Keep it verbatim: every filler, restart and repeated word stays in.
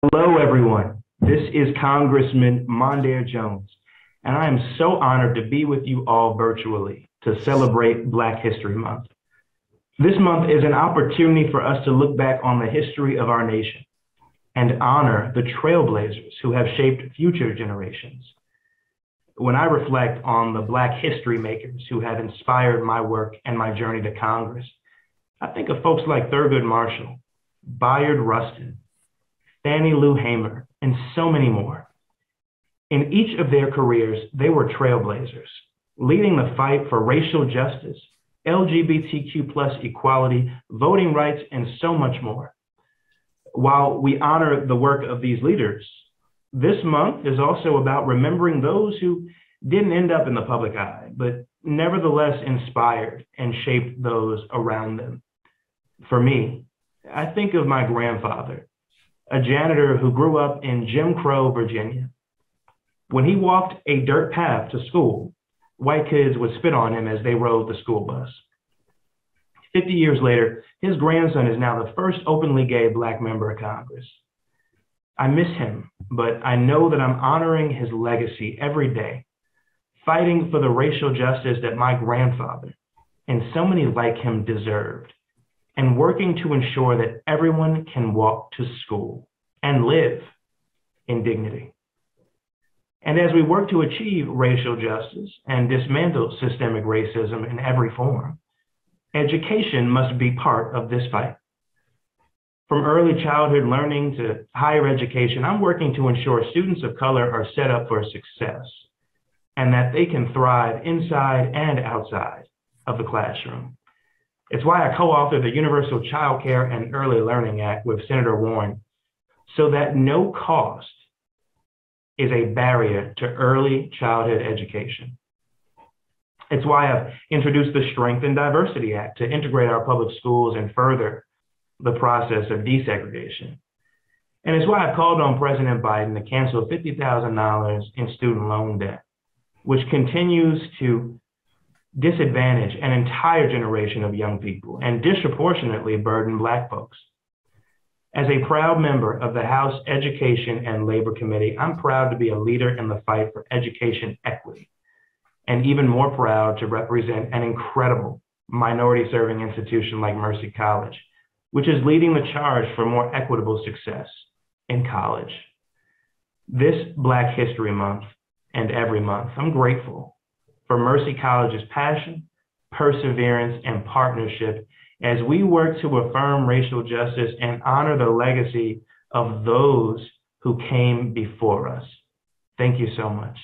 Hello, everyone. This is Congressman Mondaire Jones, and I am so honored to be with you all virtually to celebrate Black History Month. This month is an opportunity for us to look back on the history of our nation and honor the trailblazers who have shaped future generations. When I reflect on the Black history makers who have inspired my work and my journey to Congress, I think of folks like Thurgood Marshall, Bayard Rustin, Fannie Lou Hamer, and so many more. In each of their careers, they were trailblazers, leading the fight for racial justice, L G B T Q plus equality, voting rights, and so much more. While we honor the work of these leaders, this month is also about remembering those who didn't end up in the public eye, but nevertheless inspired and shaped those around them. For me, I think of my grandfather, a janitor who grew up in Jim Crow, Virginia. When he walked a dirt path to school, white kids would spit on him as they rode the school bus. fifty years later, his grandson is now the first openly gay Black member of Congress. I miss him, but I know that I'm honoring his legacy every day, fighting for the racial justice that my grandfather and so many like him deserved, and working to ensure that everyone can walk to school and live in dignity. And as we work to achieve racial justice and dismantle systemic racism in every form, education must be part of this fight. From early childhood learning to higher education, I'm working to ensure students of color are set up for success and that they can thrive inside and outside of the classroom. It's why I co-authored the Universal Child Care and Early Learning Act with Senator Warren, so that no cost is a barrier to early childhood education. It's why I've introduced the Strength and Diversity Act to integrate our public schools and further the process of desegregation. And it's why I've called on President Biden to cancel fifty thousand dollars in student loan debt, which continues to disadvantage an entire generation of young people and disproportionately burden Black folks. As a proud member of the House Education and Labor Committee, I'm proud to be a leader in the fight for education equity, and even more proud to represent an incredible minority-serving institution like Mercy College, which is leading the charge for more equitable success in college. This Black History Month and every month, I'm grateful for Mercy College's passion, perseverance, and partnership as we work to affirm racial justice and honor the legacy of those who came before us. Thank you so much.